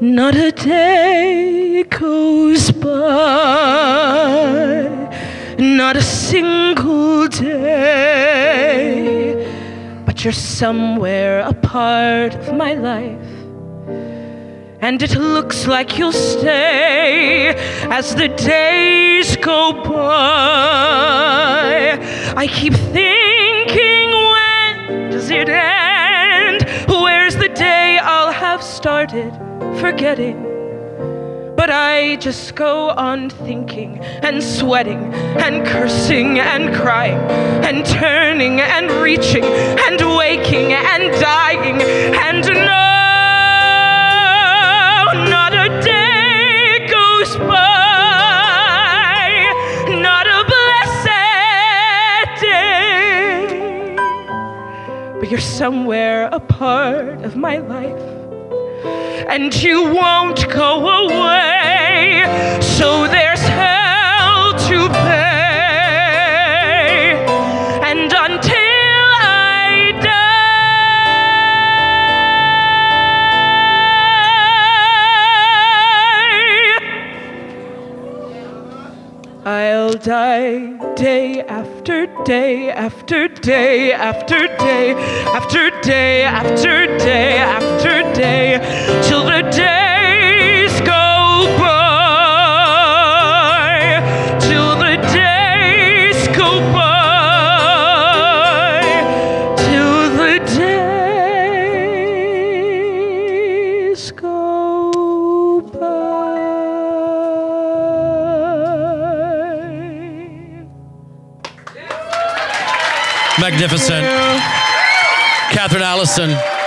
Not a day goes by, not a single day, but you're somewhere a part of my life, and it looks like you'll stay. As the days go by, I keep thinking, when does it end? Where's the day I'll have started forgetting? But I just go on thinking and sweating and cursing and crying and turning and reaching and waking and dying. And no, not a day goes by, not a blessed day, but you're somewhere a part of my life, and you won't go away. So there's hell to pay, and until I die, I'll die day after day after day after day after day after day after day, till the days go by, till the days go by, till the days go by. Magnificent. Kathryn Allison.